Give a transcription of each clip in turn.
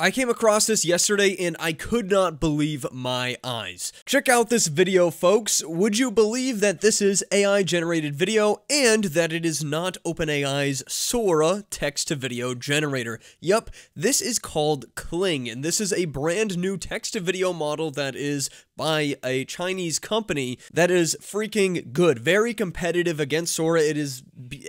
I came across this yesterday and I could not believe my eyes. Check out this video, folks. Would you believe that this is AI-generated video and that it is not OpenAI's Sora text-to-video generator? Yup, this is called Kling, and this is a brand new text-to-video model that is by a Chinese company that is freaking good. Very competitive against Sora. It is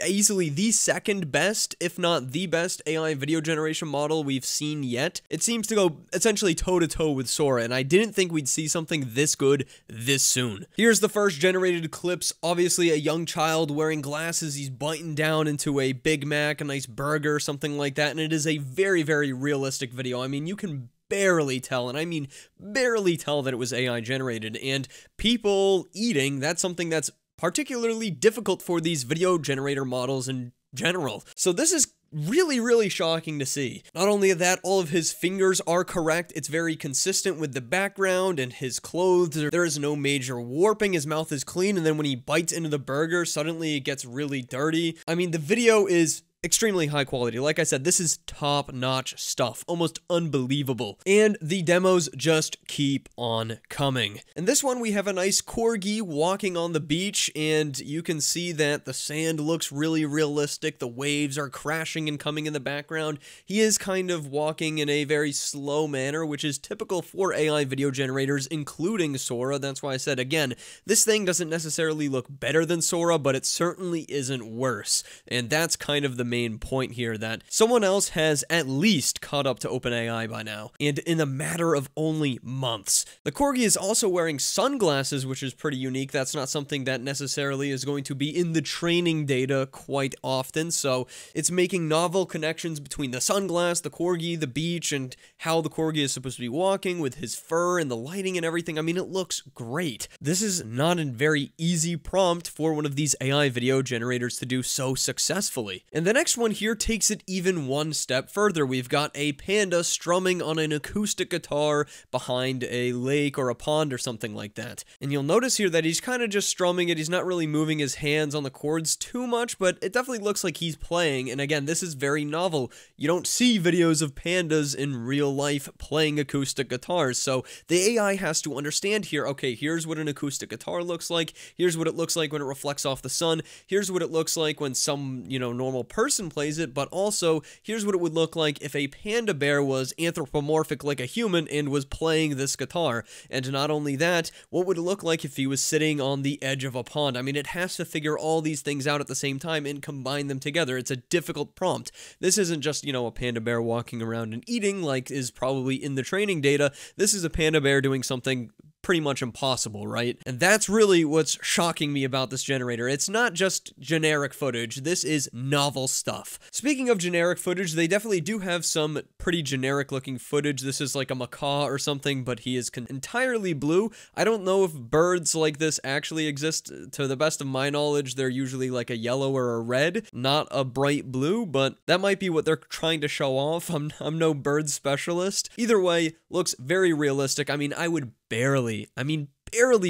easily the second best, if not the best, AI video generation model we've seen yet. It seems to go essentially toe-to-toe with Sora, and I didn't think we'd see something this good this soon. Here's the first generated clips. Obviously, a young child wearing glasses. He's biting down into a Big Mac, a nice burger, something like that, and it is a very, very realistic video. I mean, you can barely tell, and I mean barely tell, that it was AI generated, and people eating, that's something that's particularly difficult for these video generator models in general. So this is really, really shocking to see. Not only that, all of his fingers are correct. It's very consistent with the background and his clothes. There is no major warping. His mouth is clean. And then when he bites into the burger, suddenly it gets really dirty. I mean, the video is extremely high quality. Like I said, this is top-notch stuff. Almost unbelievable. And the demos just keep on coming. In this one, we have a nice corgi walking on the beach, and you can see that the sand looks really realistic. The waves are crashing and coming in the background. He is kind of walking in a very slow manner, which is typical for AI video generators, including Sora. That's why I said, again, this thing doesn't necessarily look better than Sora, but it certainly isn't worse. And that's kind of the main point here, that someone else has at least caught up to OpenAI by now, and in a matter of only months. The corgi is also wearing sunglasses, which is pretty unique. That's not something that necessarily is going to be in the training data quite often, so it's making novel connections between the sunglass, the corgi, the beach, and how the corgi is supposed to be walking with his fur and the lighting and everything. I mean, it looks great. This is not a very easy prompt for one of these AI video generators to do so successfully. And the next one here takes it even one step further. We've got a panda strumming on an acoustic guitar behind a lake or a pond or something like that. And you'll notice here that he's kind of just strumming it. He's not really moving his hands on the chords too much, but it definitely looks like he's playing. And again, this is very novel. You don't see videos of pandas in real life playing acoustic guitars. So the AI has to understand here, okay, here's what an acoustic guitar looks like. Here's what it looks like when it reflects off the sun. Here's what it looks like when some, normal person plays it, but also here's what it would look like if a panda bear was anthropomorphic like a human and was playing this guitar. And not only that, what would it look like if he was sitting on the edge of a pond? I mean, it has to figure all these things out at the same time and combine them together. It's a difficult prompt. This isn't just, a panda bear walking around and eating like is probably in the training data. This is a panda bear doing something pretty much impossible, right? And that's really what's shocking me about this generator. It's not just generic footage. This is novel stuff. Speaking of generic footage, they definitely do have some pretty generic looking footage. This is like a macaw or something, but he is entirely blue. I don't know if birds like this actually exist. To the best of my knowledge, they're usually like a yellow or a red, not a bright blue, but that might be what they're trying to show off. I'm no bird specialist. Either way, looks very realistic. I mean, I would barely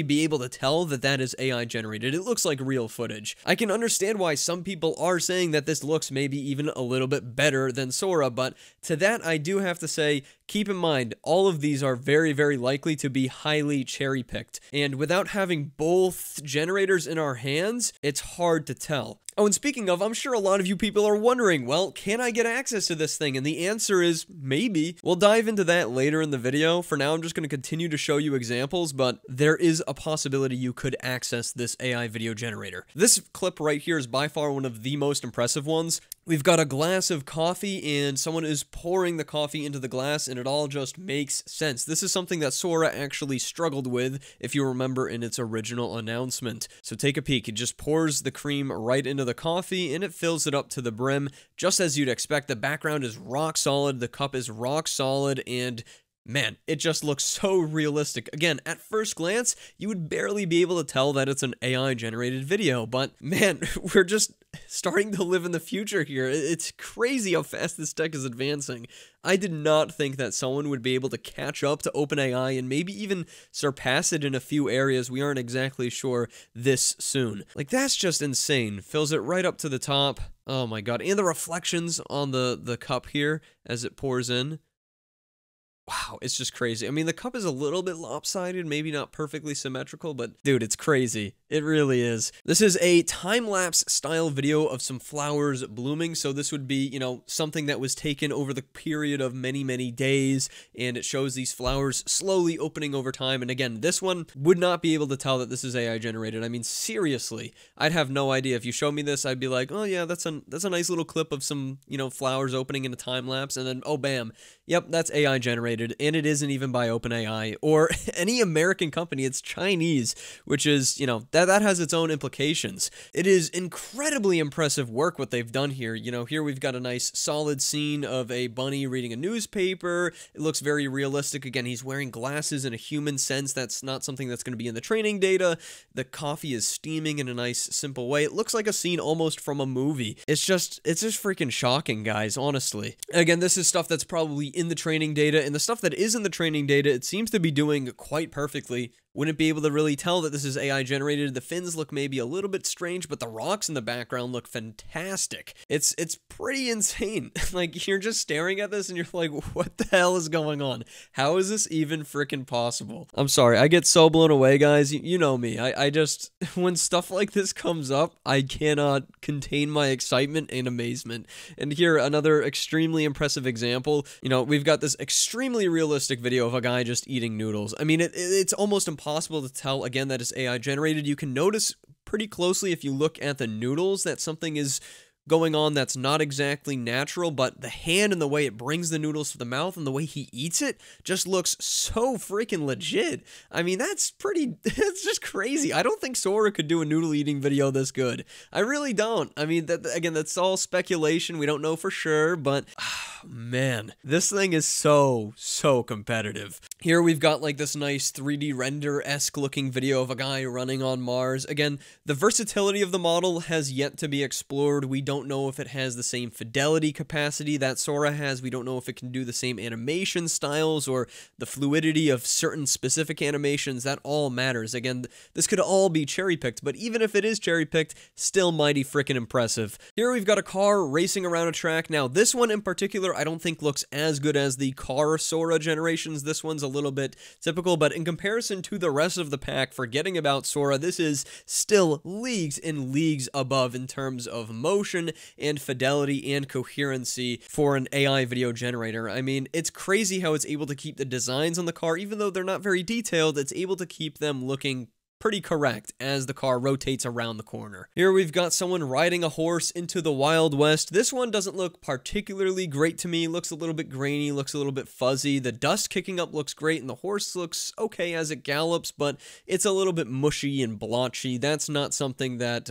be able to tell that that is AI generated. It looks like real footage. I can understand why some people are saying that this looks maybe even a little bit better than Sora, but to that I do have to say, keep in mind, all of these are very, very likely to be highly cherry-picked, and without having both generators in our hands, it's hard to tell. Oh, and speaking of, I'm sure a lot of you people are wondering, well, can I get access to this thing? And the answer is maybe. We'll dive into that later in the video. For now, I'm just going to continue to show you examples, but there is a possibility you could access this AI video generator. This clip right here is by far one of the most impressive ones. We've got a glass of coffee, and someone is pouring the coffee into the glass, and it all just makes sense. This is something that Sora actually struggled with, if you remember, in its original announcement. So take a peek. It just pours the cream right into the coffee, and it fills it up to the brim, just as you'd expect. The background is rock solid, the cup is rock solid, and man, it just looks so realistic. Again, at first glance, you would barely be able to tell that it's an AI-generated video, but man, we're just starting to live in the future here. It's crazy how fast this tech is advancing. I did not think that someone would be able to catch up to OpenAI and maybe even surpass it in a few areas. We aren't exactly sure this soon. Like, that's just insane. Fills it right up to the top. Oh my god. And the reflections on the cup here as it pours in. wow, it's just crazy. I mean, the cup is a little bit lopsided, maybe not perfectly symmetrical, but dude, it's crazy. It really is. This is a time-lapse style video of some flowers blooming. So this would be, you know, something that was taken over the period of many, many days, and it shows these flowers slowly opening over time. And again, this one would not be able to tell that this is AI generated. I mean, seriously, I'd have no idea. If you showed me this, I'd be like, oh yeah, that's a nice little clip of some, you know, flowers opening in a time lapse, and then oh bam, yep, that's AI generated, and it isn't even by OpenAI or any American company. It's Chinese, which is, you know, that has its own implications. It is incredibly impressive work what they've done here. You know, here we've got a nice solid scene of a bunny reading a newspaper. It looks very realistic. Again, he's wearing glasses in a human sense. That's not something that's going to be in the training data. The coffee is steaming in a nice simple way. It looks like a scene almost from a movie. It's just freaking shocking, guys, honestly. Again, this is stuff that's probably in the training data, and the stuff that is in the training data, it seems to be doing quite perfectly. Wouldn't be able to really tell that this is AI generated. The fins look maybe a little bit strange, but the rocks in the background look fantastic. It's pretty insane. Like, you're just staring at this and you're like, what the hell is going on? How is this even freaking possible? I'm sorry, I get so blown away, guys. You know me. I just, when stuff like this comes up, I cannot contain my excitement and amazement. And here, another extremely impressive example. You know, we've got this extremely realistic video of a guy just eating noodles. I mean, it's almost impossible to tell, again, that it's AI generated. You can notice pretty closely if you look at the noodles that something is going on that's not exactly natural, but the hand and the way it brings the noodles to the mouth and the way he eats it just looks so freaking legit. I mean, that's just crazy. I don't think Sora could do a noodle eating video this good. I really don't. I mean, that, again, that's all speculation. We don't know for sure, but man, this thing is so competitive. Here we've got like this nice 3D render-esque looking video of a guy running on Mars. Again, the versatility of the model has yet to be explored. We don't know if it has the same fidelity capacity that Sora has. We don't know if it can do the same animation styles or the fluidity of certain specific animations. That all matters. Again, this could all be cherry-picked, but even if it is cherry-picked, still mighty freaking impressive. Here we've got a car racing around a track. Now, this one in particular, I don't think looks as good as the car Sora generations. This one's a little bit typical, but in comparison to the rest of the pack, forgetting about Sora, this is still leagues and leagues above in terms of motion and fidelity and coherency for an AI video generator. I mean, it's crazy how it's able to keep the designs on the car, even though they're not very detailed, it's able to keep them looking pretty correct as the car rotates around the corner. Here we've got someone riding a horse into the Wild West. This one doesn't look particularly great to me. Looks a little bit grainy, looks a little bit fuzzy. The dust kicking up looks great, and the horse looks okay as it gallops, but it's a little bit mushy and blotchy. That's not something that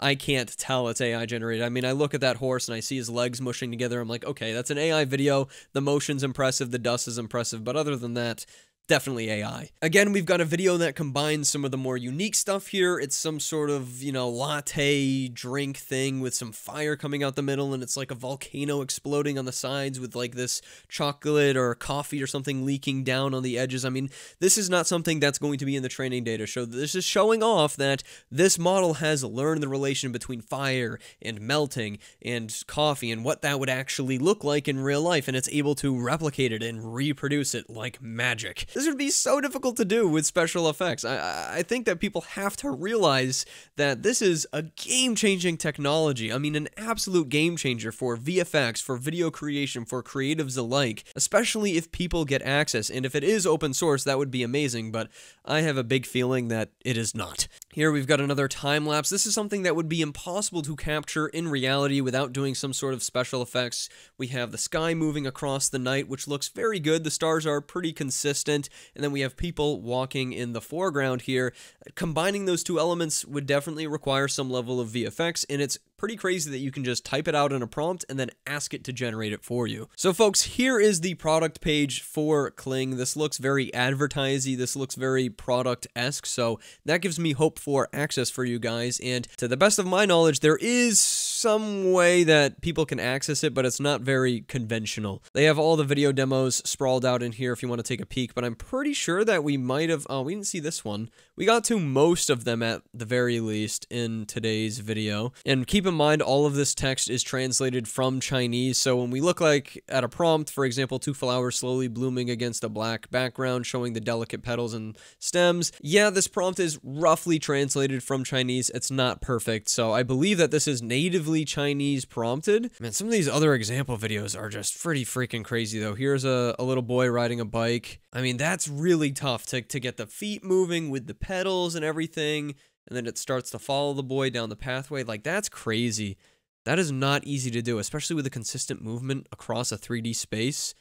I can't tell it's AI generated. I mean, I look at that horse and I see his legs mushing together. I'm like, okay, that's an AI video. The motion's impressive, the dust is impressive, but other than that, definitely AI. Again, we've got a video that combines some of the more unique stuff here. It's some sort of, you know, latte drink thing with some fire coming out the middle, and it's like a volcano exploding on the sides with like this chocolate or coffee or something leaking down on the edges. I mean, this is not something that's going to be in the training data. So this is showing off that this model has learned the relation between fire and melting and coffee and what that would actually look like in real life, and it's able to replicate it and reproduce it like magic. This would be so difficult to do with special effects. I think that people have to realize that this is a game-changing technology. I mean, an absolute game-changer for VFX, for video creation, for creatives alike, especially if people get access. And if it is open source, that would be amazing, but I have a big feeling that it is not. Here we've got another time-lapse. This is something that would be impossible to capture in reality without doing some sort of special effects. We have the sky moving across the night, which looks very good. The stars are pretty consistent. And then we have people walking in the foreground here. Combining those two elements would definitely require some level of VFX, and it's pretty crazy that you can just type it out in a prompt and then ask it to generate it for you. So folks, here is the product page for Kling. This looks very advertisey. This looks very product-esque. So that gives me hope for access for you guys. And to the best of my knowledge, there is some way that people can access it, but it's not very conventional. They have all the video demos sprawled out in here if you want to take a peek, but I'm pretty sure that we might have, oh, we didn't see this one. We got to most of them at the very least in today's video. And keep in mind all of this text is translated from Chinese, so when we look like at a prompt, for example, two flowers slowly blooming against a black background showing the delicate petals and stems, yeah, this prompt is roughly translated from Chinese. It's not perfect, so I believe that this is natively Chinese prompted. Man, some of these other example videos are just pretty freaking crazy though. Here's a little boy riding a bike. I mean, that's really tough to get the feet moving with the pedals and everything. And then it starts to follow the boy down the pathway. Like, that's crazy. That is not easy to do, especially with a consistent movement across a 3D space.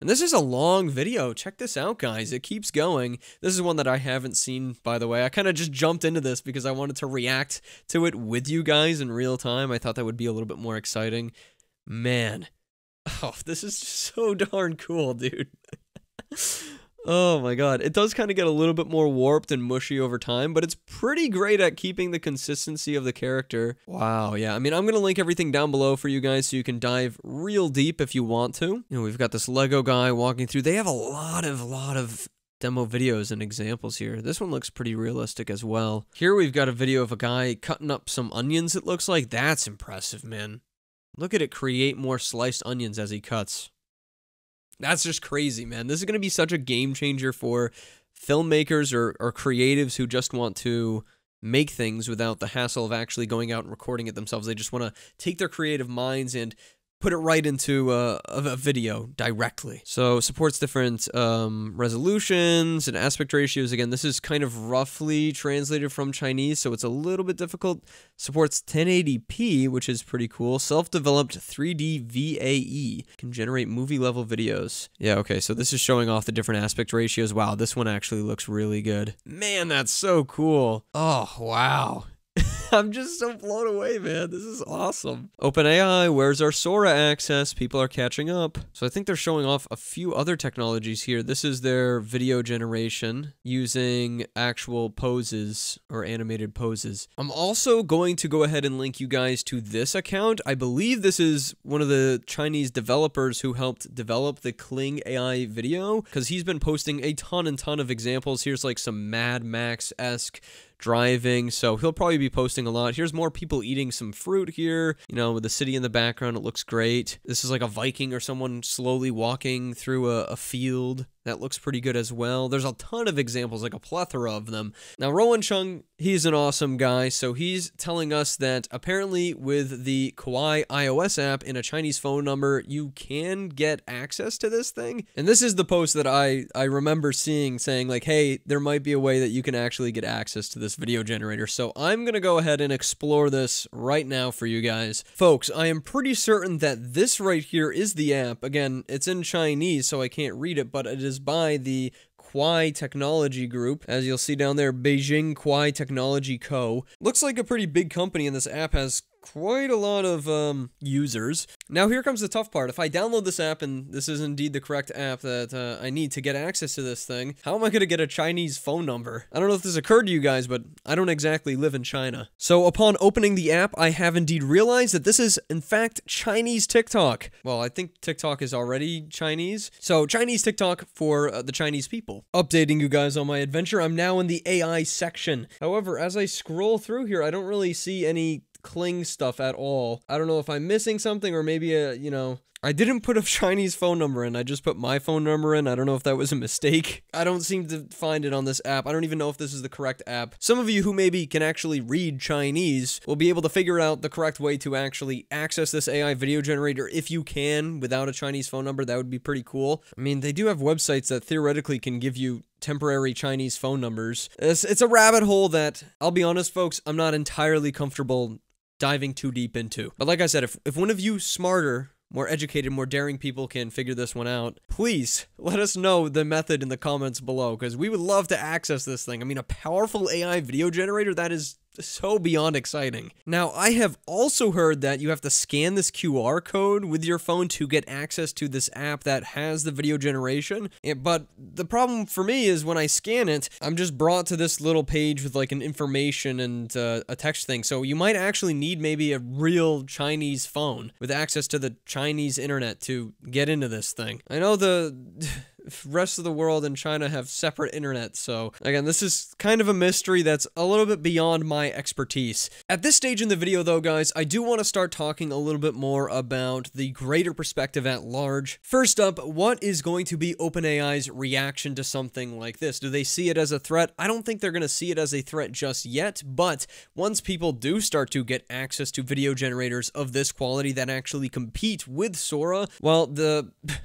And this is a long video. Check this out, guys. It keeps going. This is one that I haven't seen, by the way. I kind of just jumped into this because I wanted to react to it with you guys in real time. I thought that would be a little bit more exciting. Man. Oh, this is so darn cool, dude. Oh my god, it does kind of get a little bit more warped and mushy over time, but it's pretty great at keeping the consistency of the character. Wow, yeah, I mean, I'm going to link everything down below for you guys so you can dive real deep if you want to. You know, we've got this Lego guy walking through. They have a lot of demo videos and examples here. This one looks pretty realistic as well. Here we've got a video of a guy cutting up some onions, it looks like. That's impressive, man. Look at it create more sliced onions as he cuts. That's just crazy, man. This is going to be such a game changer for filmmakers or creatives who just want to make things without the hassle of actually going out and recording it themselves. They just want to take their creative minds and put it right into a video directly. So supports different resolutions and aspect ratios. Again, this is kind of roughly translated from Chinese, so it's a little bit difficult. Supports 1080p, which is pretty cool. Self-developed 3D VAE. Can generate movie-level videos. Yeah, okay, so this is showing off the different aspect ratios. Wow, this one actually looks really good. Man, that's so cool. Oh, wow. I'm just so blown away, man. This is awesome. OpenAI, where's our Sora access? People are catching up. So I think they're showing off a few other technologies here. This is their video generation using actual poses or animated poses. I'm also going to go ahead and link you guys to this account. I believe this is one of the Chinese developers who helped develop the Kling AI video, because he's been posting a ton of examples. Here's like some Mad Max-esque driving, so he'll probably be posting a lot. Here's more people eating some fruit here, you know, with the city in the background. It looks great. This is like a Viking or someone slowly walking through a field. That looks pretty good as well. There's a ton of examples, like a plethora of them. Now, Rowan Chung, he's an awesome guy. So he's telling us that apparently with the Kwai iOS app and a Chinese phone number, you can get access to this thing. And this is the post that I remember seeing saying like, hey, there might be a way that you can actually get access to this video generator. So I'm going to go ahead and explore this right now for you guys. Folks, I am pretty certain that this right here is the app. Again, it's in Chinese, so I can't read it, but it is by the Kwai Technology Group. As you'll see down there, Beijing Kwai Technology Co. Looks like a pretty big company, and this app has quite a lot of users. Now here comes the tough part. If I download this app, and this is indeed the correct app that I need to get access to this thing, how am I going to get a Chinese phone number? I don't know if this occurred to you guys, but I don't exactly live in China. So upon opening the app, I have indeed realized that this is, in fact, Chinese TikTok. Well, I think TikTok is already Chinese. So Chinese TikTok for the Chinese people. Updating you guys on my adventure, I'm now in the AI section. However, as I scroll through here, I don't really see any Kling stuff at all. I don't know if I'm missing something, or maybe you know, I didn't put a Chinese phone number in. I just put my phone number in. I don't know if that was a mistake. I don't seem to find it on this app. I don't even know if this is the correct app. Some of you who maybe can actually read Chinese will be able to figure out the correct way to actually access this AI video generator if you can without a Chinese phone number. That would be pretty cool. I mean, they do have websites that theoretically can give you temporary Chinese phone numbers. It's a rabbit hole that, I'll be honest, folks, I'm not entirely comfortable diving too deep into. But like I said, if one of you smarter, more educated, more daring people can figure this one out, please let us know the method in the comments below, because we would love to access this thing. I mean, a powerful AI video generator, that is so beyond exciting. Now, I have also heard that you have to scan this QR code with your phone to get access to this app that has the video generation. But the problem for me is when I scan it, I'm just brought to this little page with like an information and a text thing. So you might actually need maybe a real Chinese phone with access to the Chinese internet to get into this thing. I know the rest of the world and China have separate internet. So again, this is kind of a mystery that's a little bit beyond my expertise. At this stage in the video though, guys, I do want to start talking a little bit more about the greater perspective at large. First up, what is going to be OpenAI's reaction to something like this? Do they see it as a threat? I don't think they're going to see it as a threat just yet, but once people do start to get access to video generators of this quality that actually compete with Sora, well,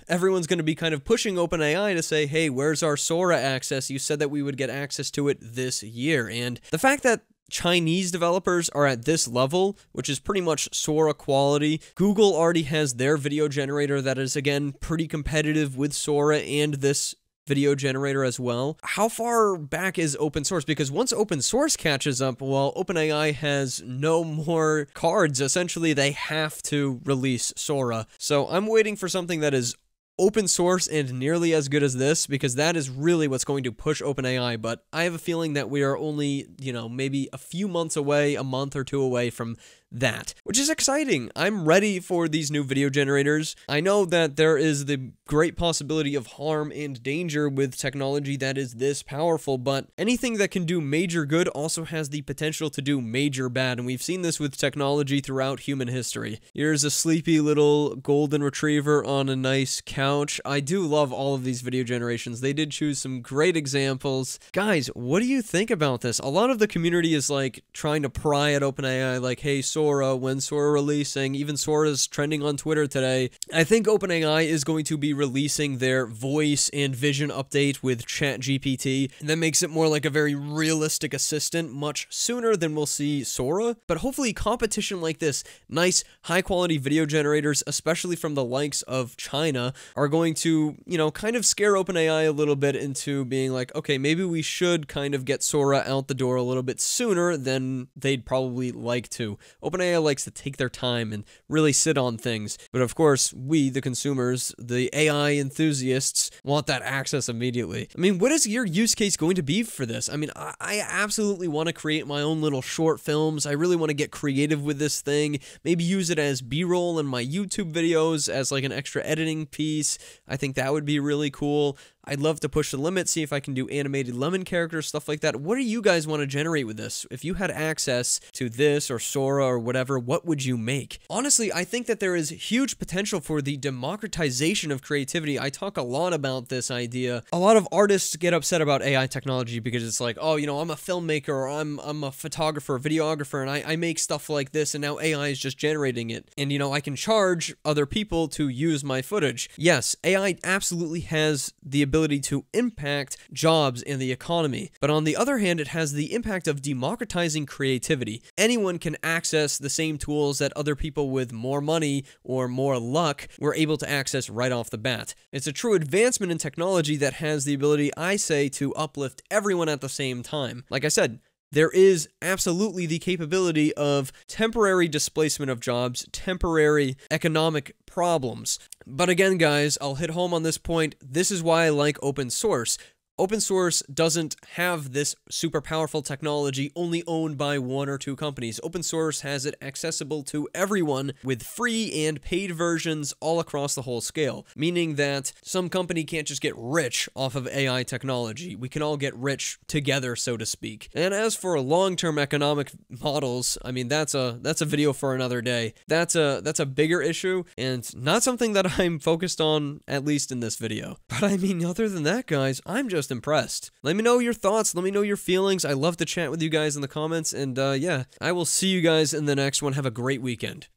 everyone's going to be kind of pushing OpenAI to say, hey, where's our Sora access? You said that we would get access to it this year. And the fact that Chinese developers are at this level, which is pretty much Sora quality. Google already has their video generator that is, again, pretty competitive with Sora and this video generator as well. How far back is open source? Because once open source catches up, well, OpenAI has no more cards. Essentially, they have to release Sora. So I'm waiting for something that is open source and nearly as good as this, because that is really what's going to push OpenAI. But I have a feeling that we are only, you know, maybe a few months away, a month or two away from that, which is exciting. I'm ready for these new video generators. I know that there is the great possibility of harm and danger with technology that is this powerful, but anything that can do major good also has the potential to do major bad, and we've seen this with technology throughout human history. Here's a sleepy little golden retriever on a nice couch. I do love all of these video generations. They did choose some great examples. Guys, what do you think about this? A lot of the community is like trying to pry at OpenAI, like, hey, Sora, when Sora releasing? Even Sora's trending on Twitter today. I think OpenAI is going to be releasing their voice and vision update with ChatGPT, and that makes it more like a very realistic assistant much sooner than we'll see Sora. But hopefully competition like this, nice high quality video generators, especially from the likes of China, are going to, you know, kind of scare OpenAI a little bit into being like, okay, maybe we should kind of get Sora out the door a little bit sooner than they'd probably like to. OpenAI likes to take their time and really sit on things. But of course, we, the consumers, the AI enthusiasts, want that access immediately. I mean, what is your use case going to be for this? I mean, I absolutely want to create my own little short films. I really want to get creative with this thing. Maybe use it as B-roll in my YouTube videos as like an extra editing piece. I think that would be really cool. I'd love to push the limit, see if I can do animated lemon characters, stuff like that. What do you guys want to generate with this? If you had access to this or Sora or whatever, what would you make? Honestly, I think that there is huge potential for the democratization of creativity. I talk a lot about this idea. A lot of artists get upset about AI technology because it's like, oh, you know, I'm a filmmaker or I'm a photographer, videographer, and I make stuff like this, and now AI is just generating it. And, you know, I can charge other people to use my footage. Yes, AI absolutely has the ability to impact jobs and the economy. But on the other hand, it has the impact of democratizing creativity. Anyone can access the same tools that other people with more money or more luck were able to access right off the bat. It's a true advancement in technology that has the ability, I say, to uplift everyone at the same time. Like I said, there is absolutely the capability of temporary displacement of jobs, temporary economic problems. But again, guys, I'll hit home on this point. This is why I like open source. Open source doesn't have this super powerful technology only owned by one or two companies. Open source has it accessible to everyone with free and paid versions all across the whole scale, meaning that some company can't just get rich off of AI technology. We can all get rich together, so to speak. And as for long-term economic models, I mean, that's a video for another day. That's a bigger issue and not something that I'm focused on, at least in this video. But I mean, other than that, guys, I'm just impressed. Let me know your thoughts. Let me know your feelings. I love to chat with you guys in the comments. And yeah, I will see you guys in the next one. Have a great weekend.